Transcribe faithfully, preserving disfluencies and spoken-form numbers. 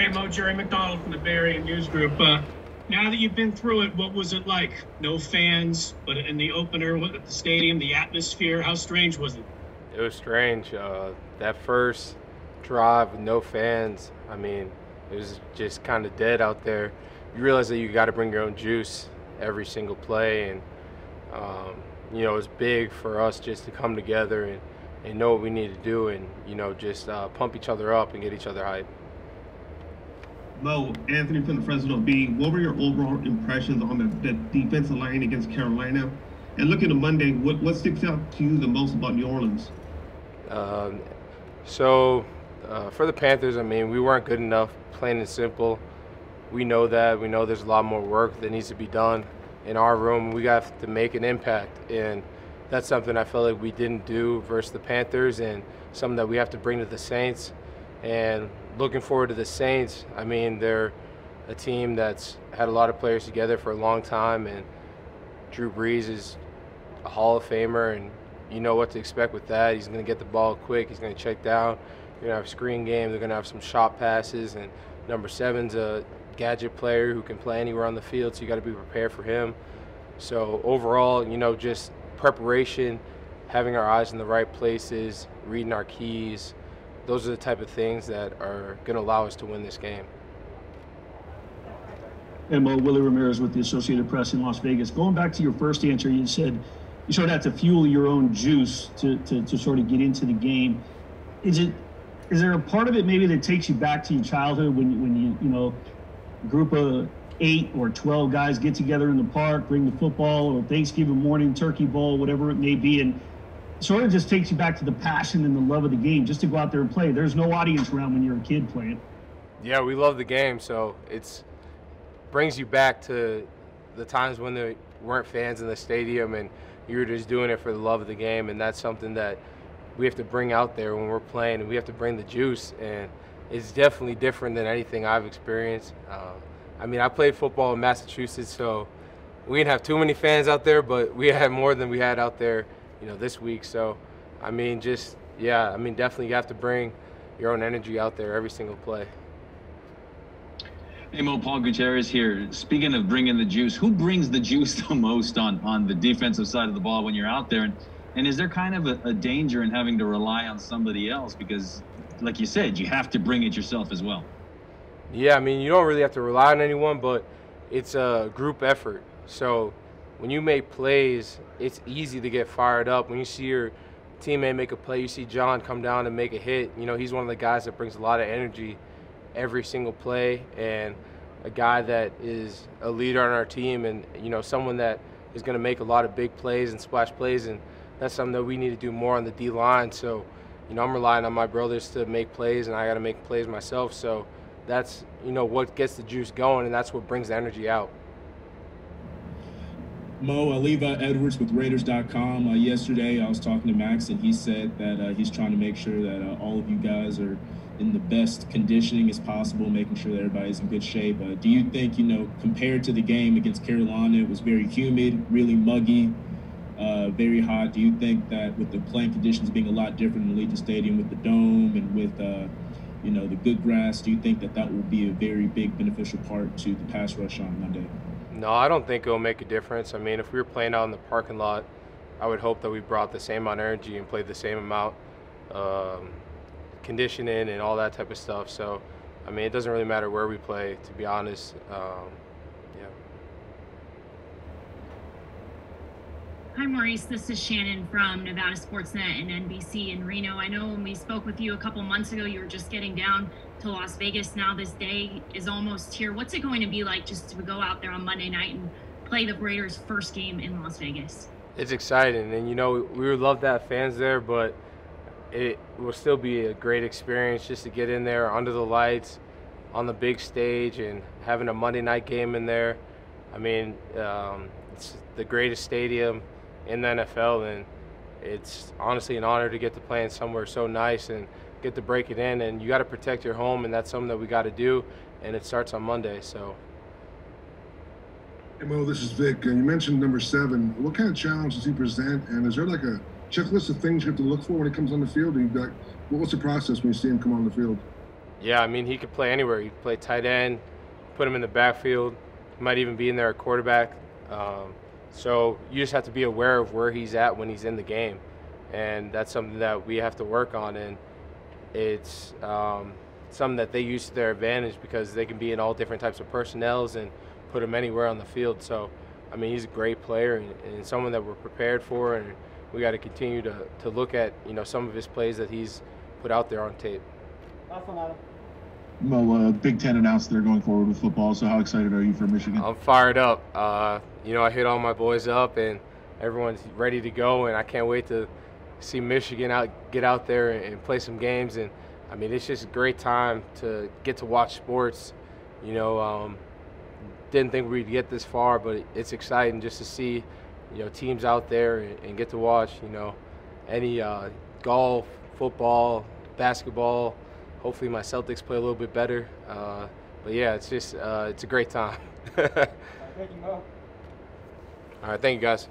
Hey, Mo, Jerry McDonald from the Barry and News Group. Uh, now that you've been through it, what was it like? No fans, but in the opener, at the stadium, the atmosphere, how strange was it? It was strange. Uh, that first drive with no fans, I mean, it was just kind of dead out there. You realize that you got to bring your own juice every single play, and um, you know, it's big for us just to come together and, and know what we need to do, and you know, just uh, pump each other up and get each other hype. Mo, Anthony from the Fresno Bee, what were your overall impressions on the, the defensive line against Carolina? And looking to Monday, what, what sticks out to you the most about New Orleans? Um, so, uh, for the Panthers, I mean, we weren't good enough, plain and simple. We know that. We know there's a lot more work that needs to be done in our room. We got to make an impact, and that's something I felt like we didn't do versus the Panthers, and something that we have to bring to the Saints. And looking forward to the Saints, I mean, they're a team that's had a lot of players together for a long time, and Drew Brees is a Hall of Famer, and you know what to expect with that. He's going to get the ball quick. He's going to check down. You're going to have a screen game. They're going to have some shot passes, and number seven's a gadget player who can play anywhere on the field, so you got to be prepared for him. So overall, you know, just preparation, having our eyes in the right places, reading our keys, those are the type of things that are going to allow us to win this game. And Mo Willie Ramirez with the Associated Press in Las Vegas. Going back to your first answer, you said you sort of have to fuel your own juice to, to, to sort of get into the game. Is it, is there a part of it maybe that takes you back to your childhood when, when you, you know, group of eight or twelve guys get together in the park, bring the football, or Thanksgiving morning turkey bowl, whatever it may be, and sort of just takes you back to the passion and the love of the game just to go out there and play? There's no audience around when you're a kid playing. Yeah, we love the game, so it's brings you back to the times when there weren't fans in the stadium and you were just doing it for the love of the game, and that's something that we have to bring out there when we're playing, and we have to bring the juice, and it's definitely different than anything I've experienced. Uh, I mean, I played football in Massachusetts, so we didn't have too many fans out there, but we had more than we had out there, you know, this week. So, I mean, just, yeah, I mean, definitely you have to bring your own energy out there every single play. Hey, Mo, Paul Gutierrez here. Speaking of bringing the juice, who brings the juice the most on, on the defensive side of the ball when you're out there? And, and is there kind of a, a danger in having to rely on somebody else? Because, like you said, you have to bring it yourself as well. Yeah, I mean, you don't really have to rely on anyone, but it's a group effort. So when you make plays, it's easy to get fired up. When you see your teammate make a play, you see John come down and make a hit. You know, he's one of the guys that brings a lot of energy every single play, and a guy that is a leader on our team, and you know, someone that is going to make a lot of big plays and splash plays, and that's something that we need to do more on the D line. So, you know, I'm relying on my brothers to make plays, and I got to make plays myself. So that's, you know, what gets the juice going, and that's what brings the energy out. Mo, Aleva Edwards with Raiders dot com. Uh, yesterday I was talking to Max, and he said that uh, he's trying to make sure that uh, all of you guys are in the best conditioning as possible, making sure that everybody's in good shape. Uh, do you think, you know, compared to the game against Carolina, it was very humid, really muggy, uh, very hot. Do you think that with the playing conditions being a lot different in Allegiant Stadium with the dome and with, uh, you know, the good grass, do you think that that will be a very big beneficial part to the pass rush on Monday? No, I don't think it'll make a difference. I mean, if we were playing out in the parking lot, I would hope that we brought the same amount of energy and played the same amount um, conditioning and all that type of stuff. So, I mean, it doesn't really matter where we play, to be honest. Um, yeah. Hi, Maurice. This is Shannon from Nevada Sportsnet and N B C in Reno. I know when we spoke with you a couple months ago, you were just getting down to Las Vegas. Now this day is almost here. What's it going to be like just to go out there on Monday night and play the Raiders' first game in Las Vegas? It's exciting, and you know, we would love to have fans there, but it will still be a great experience just to get in there under the lights on the big stage and having a Monday night game in there. I mean, um, it's the greatest stadium in the N F L, and it's honestly an honor to get to play in somewhere so nice and get to break it in, and you got to protect your home, and that's something that we got to do, and it starts on Monday. So, hey Mo, this is Vic. You mentioned number seven. What kind of challenge does he present, and is there like a checklist of things you have to look for when he comes on the field? And you've got, what's the process when you see him come on the field? Yeah, I mean, he could play anywhere. You could play tight end, put him in the backfield. He might even be in there at quarterback. Um, so you just have to be aware of where he's at when he's in the game. And that's something that we have to work on. And it's um, something that they use to their advantage because they can be in all different types of personnels and put him anywhere on the field. So, I mean, he's a great player and, and someone that we're prepared for. And we got to continue to to look at, you know, some of his plays that he's put out there on tape. Mo, uh, Big Ten announced they're going forward with football, so how excited are you for Michigan? I'm fired up. Uh, you know, I hit all my boys up, and everyone's ready to go, and I can't wait to see Michigan out get out there and, and play some games. And, I mean, it's just a great time to get to watch sports. You know, um, didn't think we'd get this far, but it's exciting just to see, you know, teams out there and, and get to watch, you know, any uh, golf, football, basketball. Hopefully my Celtics play a little bit better. Uh, but, yeah, it's just uh, it's a great time. All right, thank you, Mo. All right, thank you, guys.